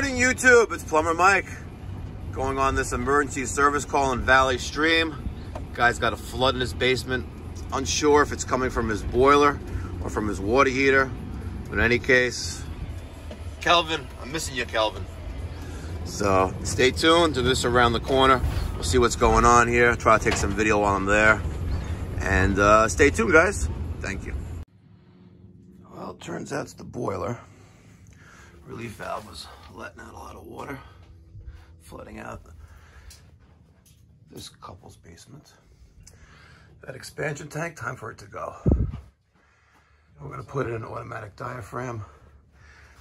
Morning YouTube, it's Plumber Mike going on this emergency service call in Valley Stream. Guy's got a flood in his basement. Unsure if it's coming from his boiler or from his water heater. But in any case, Calvin, I'm missing you, Calvin. So stay tuned to this around the corner. We'll see what's going on here. Try to take some video while I'm there. And stay tuned, guys. Thank you. Well, it turns out it's the boiler. Relief valve was letting out a lot of water, flooding out this couple's basement. That expansion tank, time for it to go. We're gonna put in an automatic diaphragm.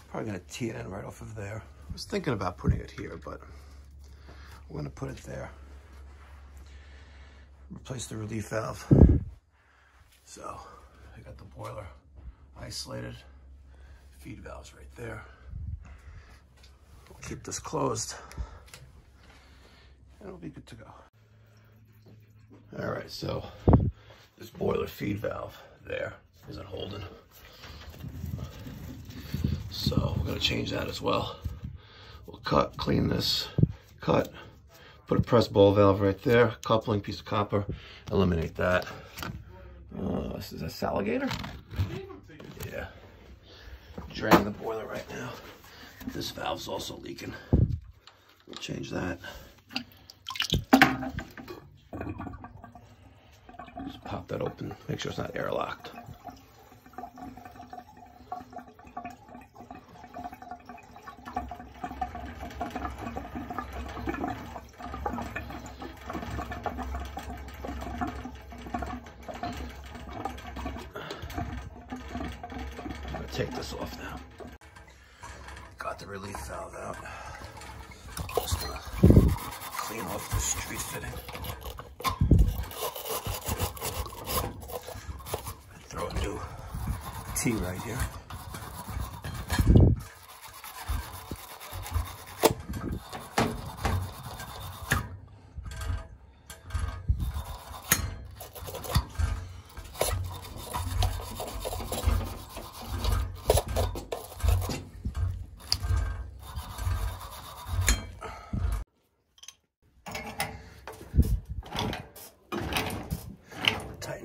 Probably gonna tee it in right off of there. I was thinking about putting it here, but we're gonna put it there. Replace the relief valve. So I got the boiler isolated. Feed valves right there. We'll keep this closed and it'll be good to go. All right, so this boiler feed valve there isn't holding. So we're gonna change that as well. We'll cut, clean this, cut, put a press ball valve right there, coupling, piece of copper, eliminate that. This is a saligator? Yeah. Draining the boiler right now. This valve's also leaking. We'll change that. Just pop that open. Make sure it's not airlocked. Take this off now. Got the relief valve out. Just gonna clean off the street fitting. And throw a new T right here.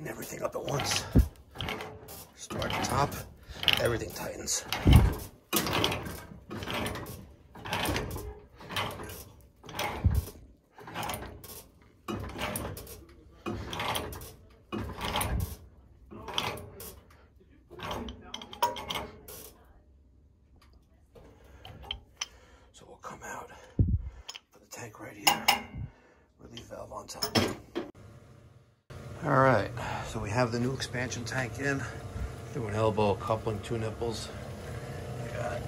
Everything up at once. Start at the top, everything tightens. So we'll come out, put the tank right here, relief valve on top. All right, so we have the new expansion tank in. Threw an elbow, coupling, two nipples. We got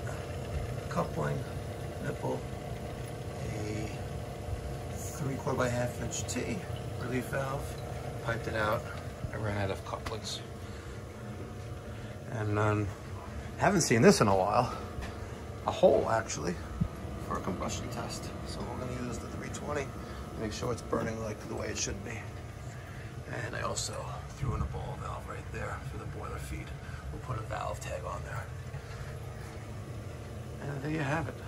coupling, nipple, a 3/4 by 1/2 inch T relief valve. Piped it out. I ran out of couplings. And haven't seen this in a while. A hole, actually, for a combustion test. So we're gonna use the 320, make sure it's burning like the way it should be. And I also threw in a ball valve right there for the boiler feed. We'll put a valve tag on there. And there you have it.